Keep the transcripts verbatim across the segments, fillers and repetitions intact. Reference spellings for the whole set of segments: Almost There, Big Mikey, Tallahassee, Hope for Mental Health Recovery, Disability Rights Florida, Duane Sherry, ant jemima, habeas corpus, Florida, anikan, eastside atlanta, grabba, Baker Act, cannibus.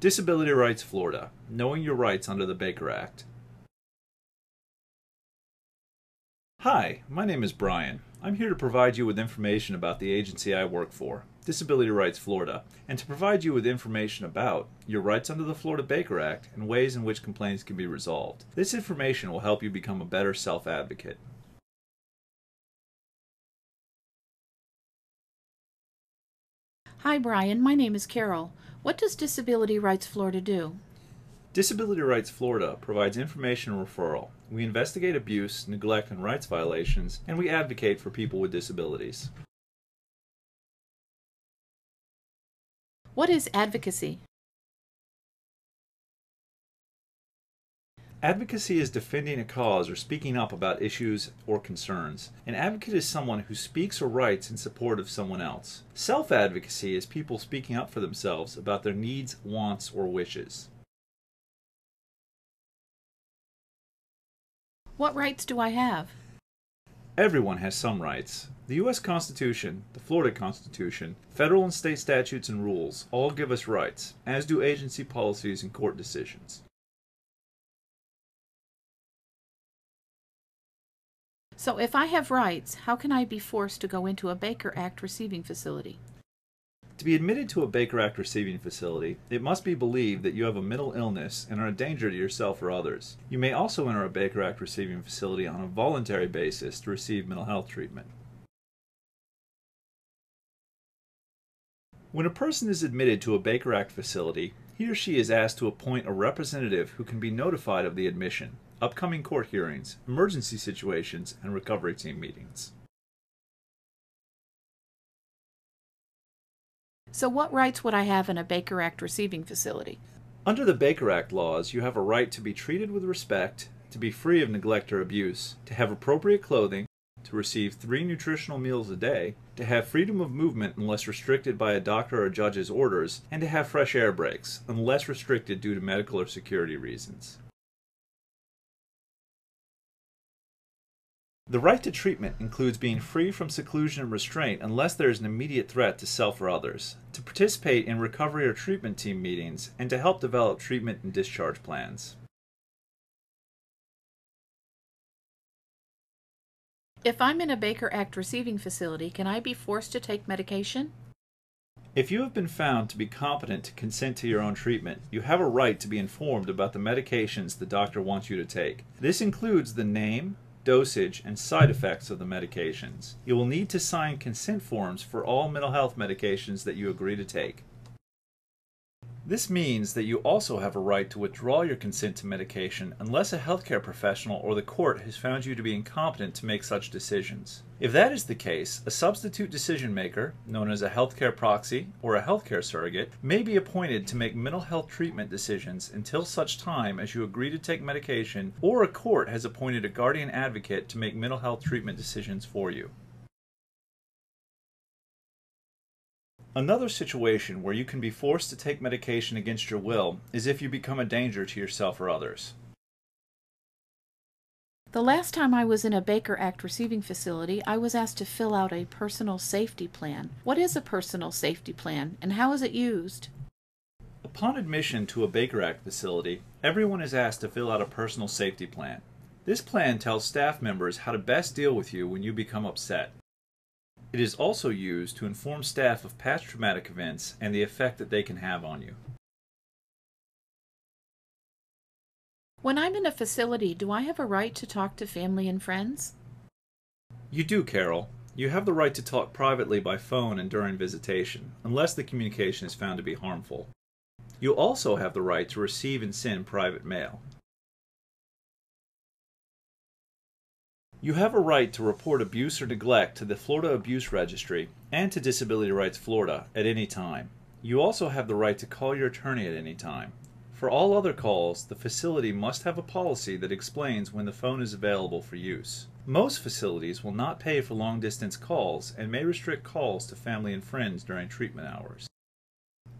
Disability Rights Florida, Knowing Your Rights Under the Baker Act. Hi, my name is Brian. I'm here to provide you with information about the agency I work for, Disability Rights Florida, and to provide you with information about your rights under the Florida Baker Act and ways in which complaints can be resolved. This information will help you become a better self-advocate. Hi Brian, my name is Carol. What does Disability Rights Florida do? Disability Rights Florida provides information and referral. We investigate abuse, neglect, and rights violations, and we advocate for people with disabilities. What is advocacy? Advocacy is defending a cause or speaking up about issues or concerns. An advocate is someone who speaks or writes in support of someone else. Self-advocacy is people speaking up for themselves about their needs, wants, or wishes. What rights do I have? Everyone has some rights. The U S Constitution, the Florida Constitution, federal and state statutes and rules all give us rights, as do agency policies and court decisions. So if I have rights, how can I be forced to go into a Baker Act receiving facility? To be admitted to a Baker Act receiving facility, it must be believed that you have a mental illness and are a danger to yourself or others. You may also enter a Baker Act receiving facility on a voluntary basis to receive mental health treatment. When a person is admitted to a Baker Act facility, he or she is asked to appoint a representative who can be notified of the admission, upcoming court hearings, emergency situations, and recovery team meetings. So what rights would I have in a Baker Act receiving facility? Under the Baker Act laws, you have a right to be treated with respect, to be free of neglect or abuse, to have appropriate clothing, to receive three nutritional meals a day, to have freedom of movement unless restricted by a doctor or judge's orders, and to have fresh air breaks, unless restricted due to medical or security reasons. The right to treatment includes being free from seclusion and restraint unless there is an immediate threat to self or others, to participate in recovery or treatment team meetings, and to help develop treatment and discharge plans. If I'm in a Baker Act receiving facility, can I be forced to take medication? If you have been found to be competent to consent to your own treatment, you have a right to be informed about the medications the doctor wants you to take. This includes the name, dosage, and side effects of the medications. You will need to sign consent forms for all mental health medications that you agree to take. This means that you also have a right to withdraw your consent to medication unless a healthcare professional or the court has found you to be incompetent to make such decisions. If that is the case, a substitute decision maker, known as a healthcare proxy or a healthcare surrogate, may be appointed to make mental health treatment decisions until such time as you agree to take medication or a court has appointed a guardian advocate to make mental health treatment decisions for you. Another situation where you can be forced to take medication against your will is if you become a danger to yourself or others. The last time I was in a Baker Act receiving facility, I was asked to fill out a personal safety plan. What is a personal safety plan, and how is it used? Upon admission to a Baker Act facility, everyone is asked to fill out a personal safety plan. This plan tells staff members how to best deal with you when you become upset. It is also used to inform staff of past traumatic events and the effect that they can have on you. When I'm in a facility, do I have a right to talk to family and friends? You do, Carol. You have the right to talk privately by phone and during visitation, unless the communication is found to be harmful. You also have the right to receive and send private mail. You have a right to report abuse or neglect to the Florida Abuse Registry and to Disability Rights Florida at any time. You also have the right to call your attorney at any time. For all other calls, the facility must have a policy that explains when the phone is available for use. Most facilities will not pay for long-distance calls and may restrict calls to family and friends during treatment hours.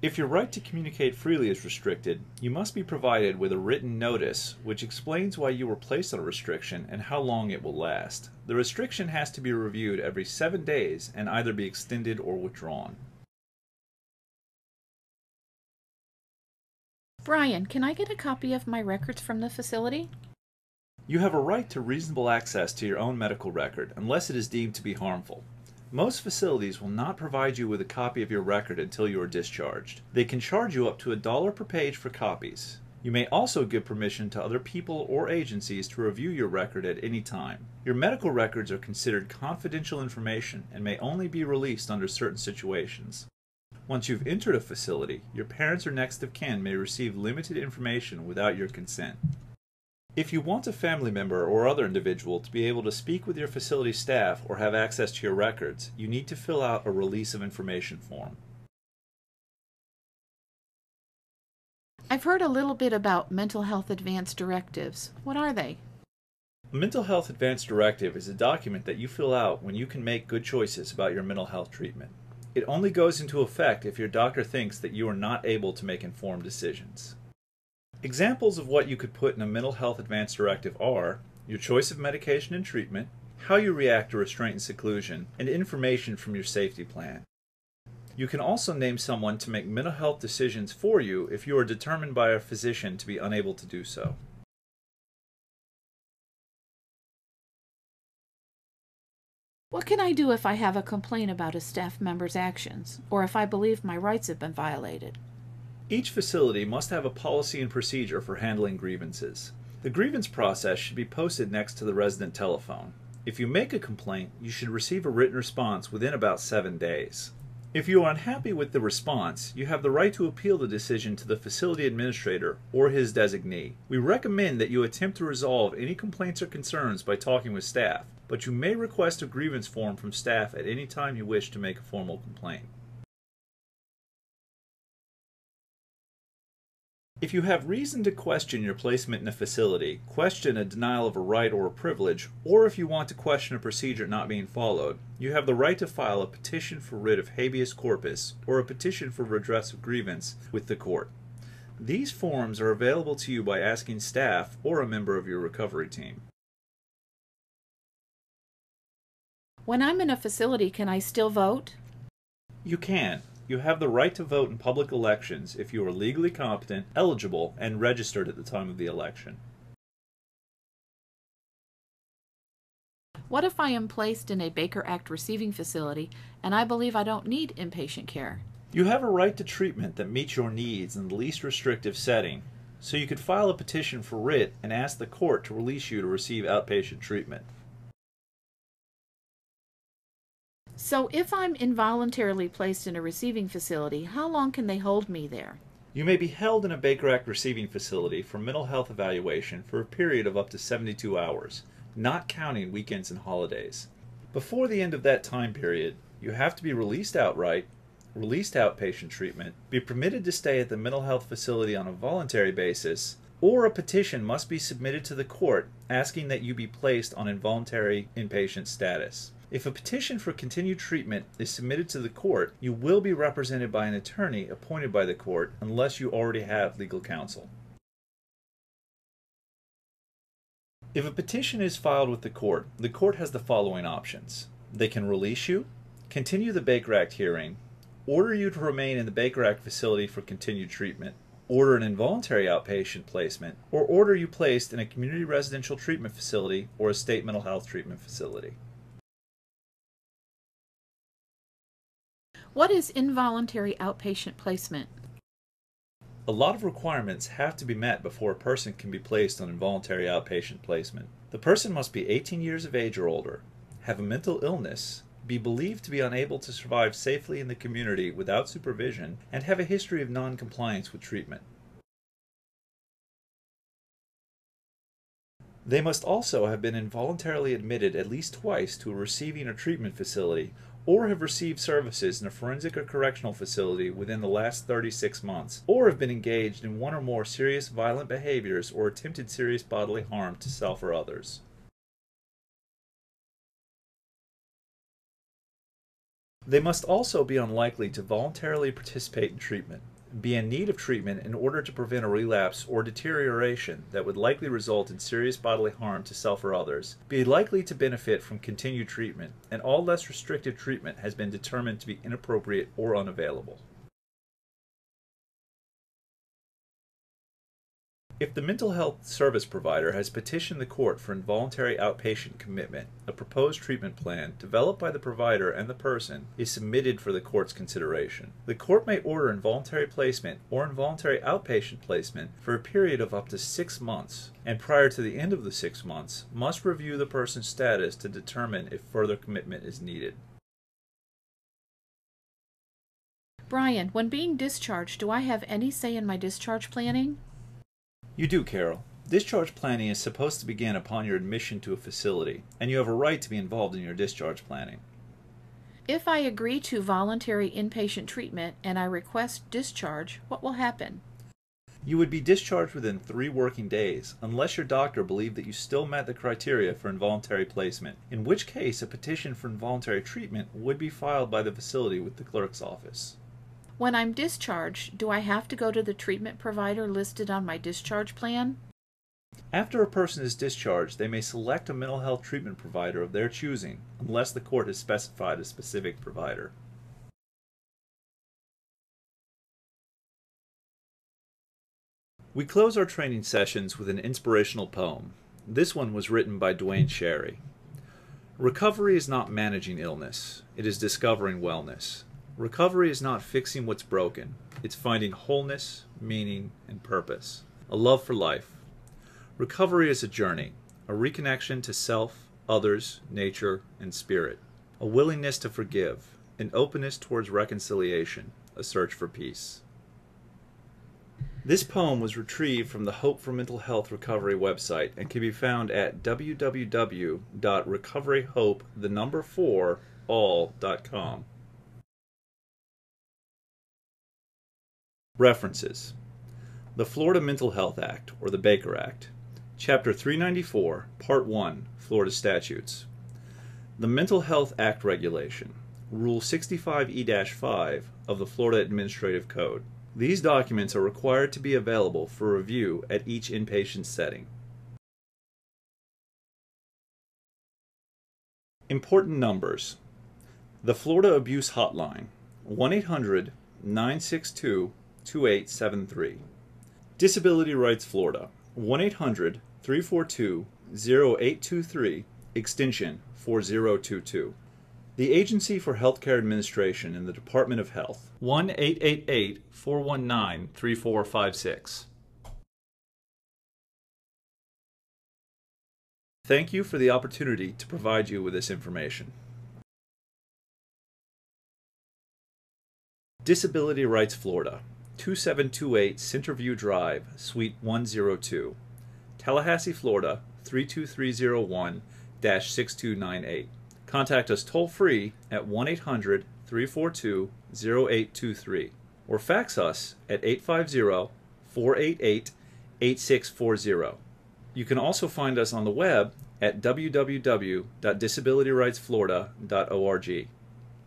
If your right to communicate freely is restricted, you must be provided with a written notice which explains why you were placed on a restriction and how long it will last. The restriction has to be reviewed every seven days and either be extended or withdrawn. Brian, can I get a copy of my records from the facility? You have a right to reasonable access to your own medical record unless it is deemed to be harmful. Most facilities will not provide you with a copy of your record until you are discharged. They can charge you up to a dollar per page for copies. You may also give permission to other people or agencies to review your record at any time. Your medical records are considered confidential information and may only be released under certain situations. Once you've entered a facility, your parents or next of kin may receive limited information without your consent. If you want a family member or other individual to be able to speak with your facility staff or have access to your records, you need to fill out a release of information form. I've heard a little bit about Mental Health Advance Directives. What are they? A Mental Health Advance Directive is a document that you fill out when you can make good choices about your mental health treatment. It only goes into effect if your doctor thinks that you are not able to make informed decisions. Examples of what you could put in a Mental Health Advance Directive are your choice of medication and treatment, how you react to restraint and seclusion, and information from your safety plan. You can also name someone to make mental health decisions for you if you are determined by a physician to be unable to do so. What can I do if I have a complaint about a staff member's actions, or if I believe my rights have been violated? Each facility must have a policy and procedure for handling grievances. The grievance process should be posted next to the resident telephone. If you make a complaint, you should receive a written response within about seven days. If you are unhappy with the response, you have the right to appeal the decision to the facility administrator or his designee. We recommend that you attempt to resolve any complaints or concerns by talking with staff, but you may request a grievance form from staff at any time you wish to make a formal complaint. If you have reason to question your placement in a facility, question a denial of a right or a privilege, or if you want to question a procedure not being followed, you have the right to file a petition for writ of habeas corpus or a petition for redress of grievance with the court. These forms are available to you by asking staff or a member of your recovery team. When I'm in a facility, can I still vote? You can. You have the right to vote in public elections if you are legally competent, eligible, and registered at the time of the election. What if I am placed in a Baker Act receiving facility and I believe I don't need inpatient care? You have a right to treatment that meets your needs in the least restrictive setting, so you could file a petition for writ and ask the court to release you to receive outpatient treatment. So if I'm involuntarily placed in a receiving facility, how long can they hold me there? You may be held in a Baker Act receiving facility for mental health evaluation for a period of up to seventy-two hours, not counting weekends and holidays. Before the end of that time period, you have to be released outright, released outpatient treatment, be permitted to stay at the mental health facility on a voluntary basis, or a petition must be submitted to the court asking that you be placed on involuntary inpatient status. If a petition for continued treatment is submitted to the court, you will be represented by an attorney appointed by the court unless you already have legal counsel. If a petition is filed with the court, the court has the following options. They can release you, continue the Baker Act hearing, order you to remain in the Baker Act facility for continued treatment, order an involuntary outpatient placement, or order you placed in a community residential treatment facility or a state mental health treatment facility. What is involuntary outpatient placement? A lot of requirements have to be met before a person can be placed on involuntary outpatient placement. The person must be eighteen years of age or older, have a mental illness, be believed to be unable to survive safely in the community without supervision, and have a history of non-compliance with treatment. They must also have been involuntarily admitted at least twice to a receiving or treatment facility, or have received services in a forensic or correctional facility within the last thirty-six months, or have been engaged in one or more serious violent behaviors or attempted serious bodily harm to self or others. They must also be unlikely to voluntarily participate in treatment, be in need of treatment in order to prevent a relapse or deterioration that would likely result in serious bodily harm to self or others, be likely to benefit from continued treatment, and all less restrictive treatment has been determined to be inappropriate or unavailable. If the mental health service provider has petitioned the court for involuntary outpatient commitment, a proposed treatment plan developed by the provider and the person is submitted for the court's consideration. The court may order involuntary placement or involuntary outpatient placement for a period of up to six months, and prior to the end of the six months, must review the person's status to determine if further commitment is needed. Brian, when being discharged, do I have any say in my discharge planning? You do, Carol. Discharge planning is supposed to begin upon your admission to a facility, and you have a right to be involved in your discharge planning. If I agree to voluntary inpatient treatment and I request discharge, what will happen? You would be discharged within three working days, unless your doctor believed that you still met the criteria for involuntary placement, in which case a petition for involuntary treatment would be filed by the facility with the clerk's office. When I'm discharged, do I have to go to the treatment provider listed on my discharge plan? After a person is discharged, they may select a mental health treatment provider of their choosing, unless the court has specified a specific provider. We close our training sessions with an inspirational poem. This one was written by Duane Sherry. Recovery is not managing illness. It is discovering wellness. Recovery is not fixing what's broken. It's finding wholeness, meaning, and purpose. A love for life. Recovery is a journey, a reconnection to self, others, nature, and spirit. A willingness to forgive, an openness towards reconciliation, a search for peace. This poem was retrieved from the Hope for Mental Health Recovery website and can be found at w w w dot recovery hope the number four all dot com. References: the Florida Mental Health Act, or the Baker Act, Chapter three ninety-four, Part one, Florida Statutes. The Mental Health Act Regulation, Rule sixty-five E dash five of the Florida Administrative Code. These documents are required to be available for review at each inpatient setting. Important numbers: the Florida Abuse Hotline, one eight hundred nine six two two eight seven three. Disability Rights Florida, one eight hundred three four two zero eight two three, extension four zero two two. The Agency for Healthcare Administration and the Department of Health, one eight eight eight four one nine three four five six. Thank you for the opportunity to provide you with this information. Disability Rights Florida, two seven two eight Centerview Drive, Suite one oh two, Tallahassee, Florida three two three zero one dash six two nine eight. Contact us toll-free at one eight hundred three four two zero eight two three or fax us at eight five zero four eight eight eight six four zero. You can also find us on the web at w w w dot disability rights florida dot org.